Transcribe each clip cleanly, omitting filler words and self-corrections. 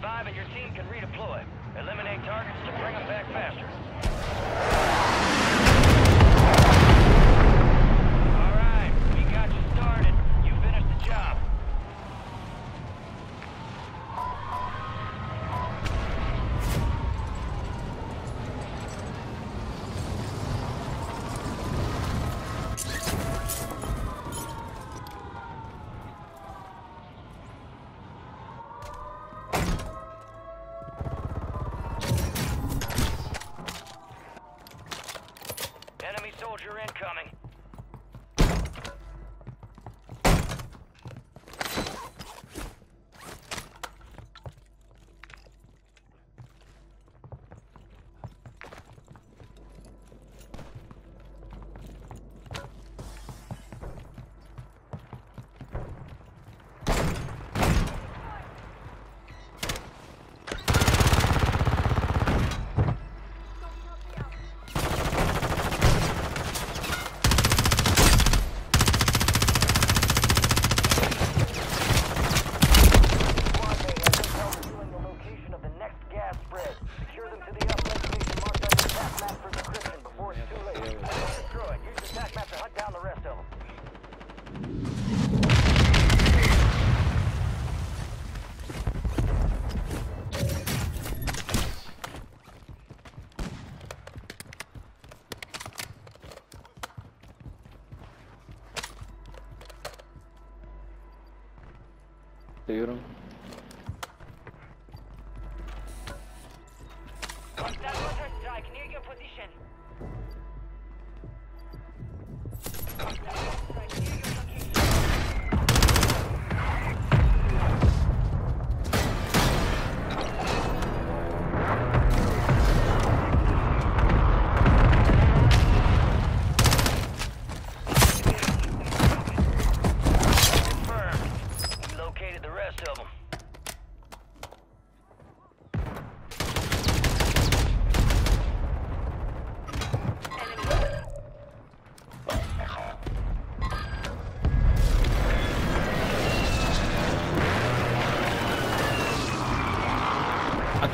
Survive and your team can redeploy. Eliminate targets to bring them back faster. Soldier incoming. ¿Te vieron?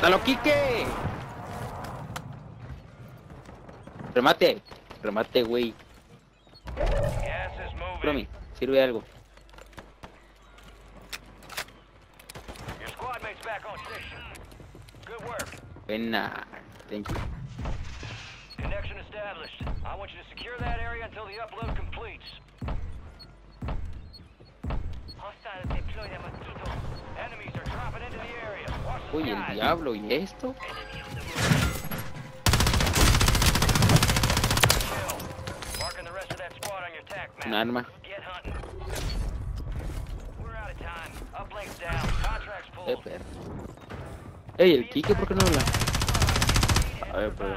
¡Dalo, Quique! Remate, remate, güey. Promi, sirve algo. Buena, thank you. Connection established. I want you to secure that area until the upload completes. Hostile deploy de mosquito. Enemies are dropping into the area. Uy, el diablo, ¿y esto? Un arma. Ey, el Kike, ¿por qué no habla? A ver, pero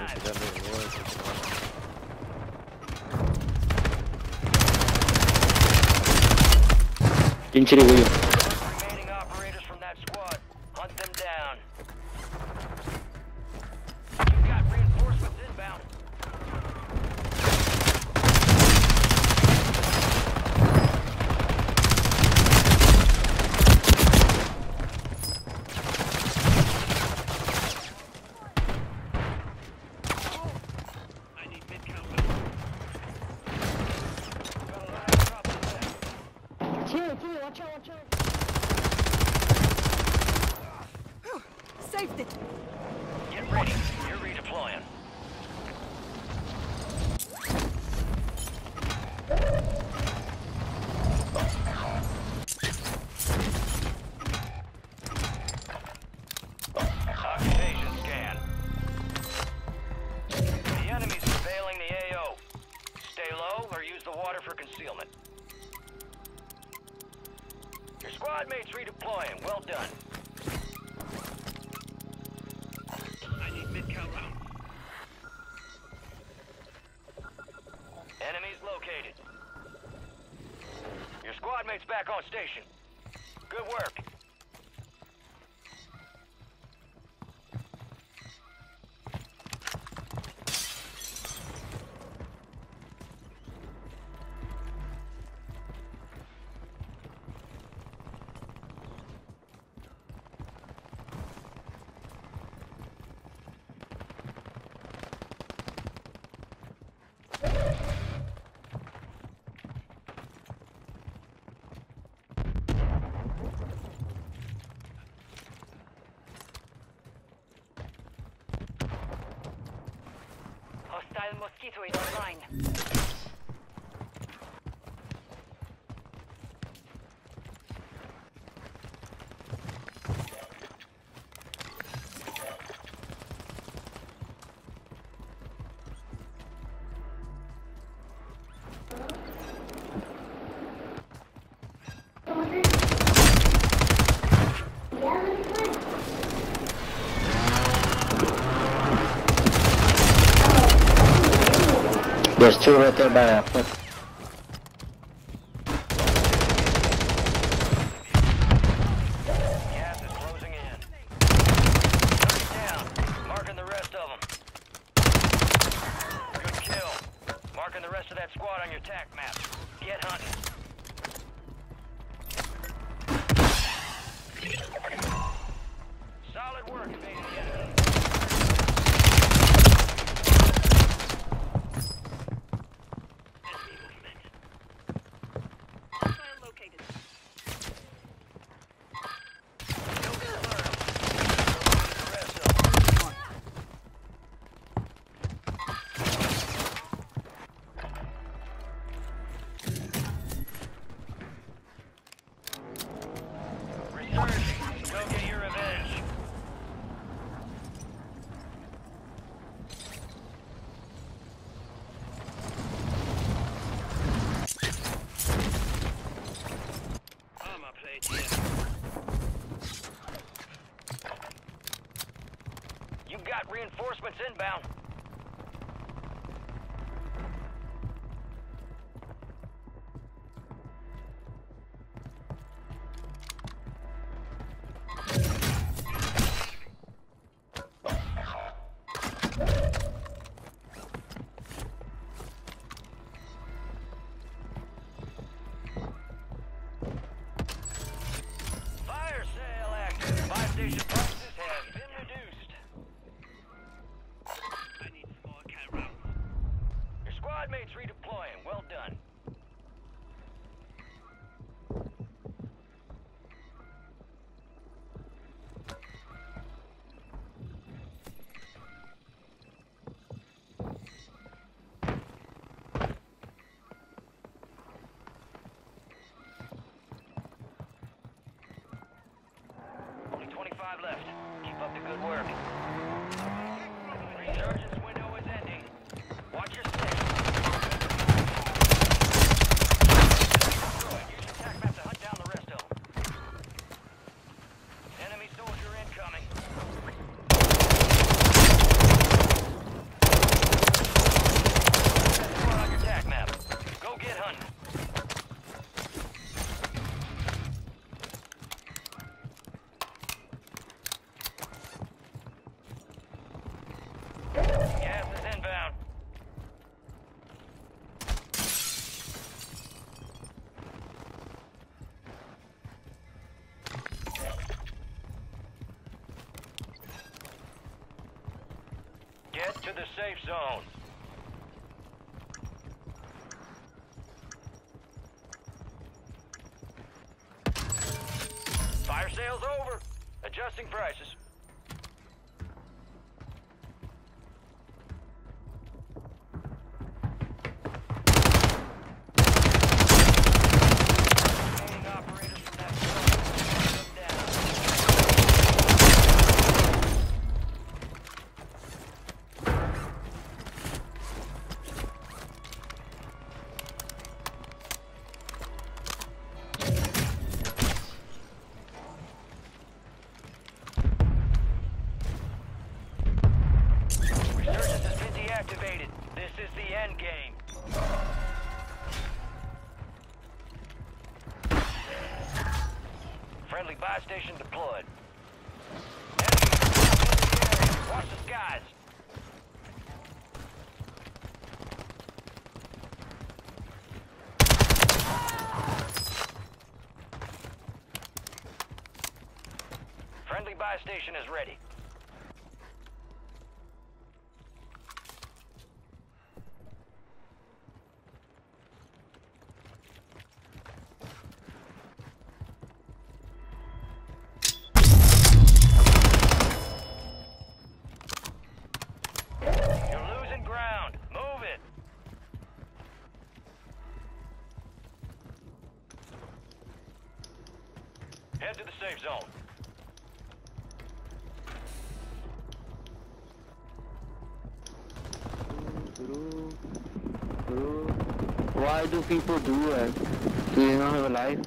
pinche güey. Saved it. Get ready. You're redeploying. Occupation scan. The enemies are bailing the AO. Stay low or use the water for concealment. Your squad mates redeploying. Well done. Enemies located. Your squad mate's back on station. Good work. Mobile Mosquito is online. There's two right there by a foot. Gas is closing in. 30 down. Marking the rest of them. Good kill. Marking the rest of that squad on your tack map. Get hunting. Solid work, baby. You've got reinforcements inbound. Prices have been reduced. I need small cat route. Your squad mates redeploying. Well done. Left. Keep up the good work. Resurgence window is ending. Watch your step. Use your attack map to hunt down the rest of them. Enemy soldier incoming. That's one on your attack map. Go get hunting. Get to the safe zone. Fire sales over. Adjusting prices. Activated. This is the end game. Friendly buy station deployed. Watch the skies. Friendly buy station is ready. safe zone. Why do people do it? Do they not have a life?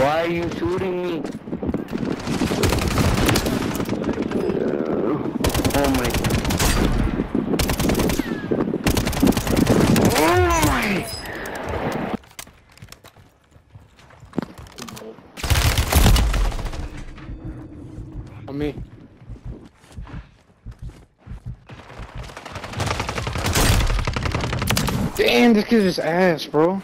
Why are you shooting me? Oh my god. Damn, this kid is ass, bro.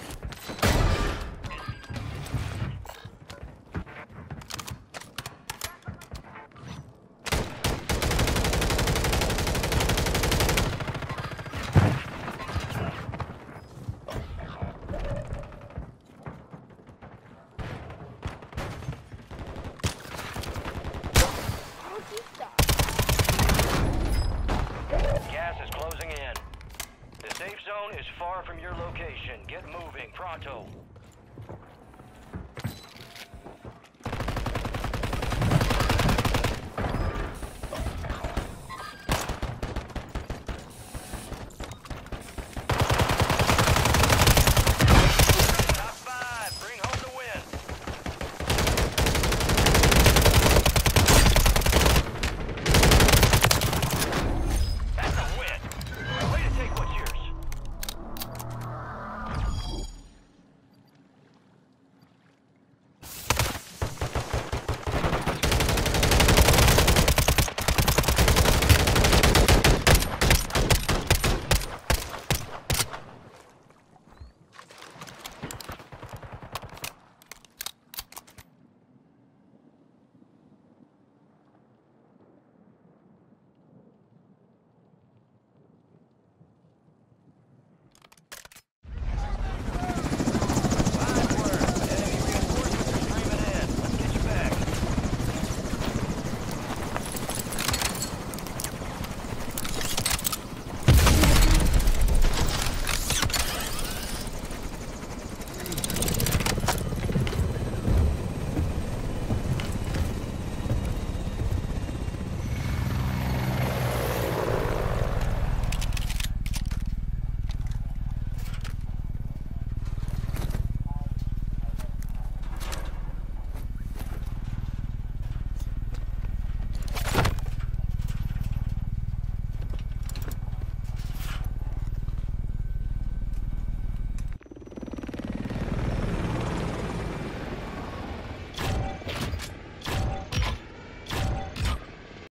Safe zone is far from your location. Get moving, pronto.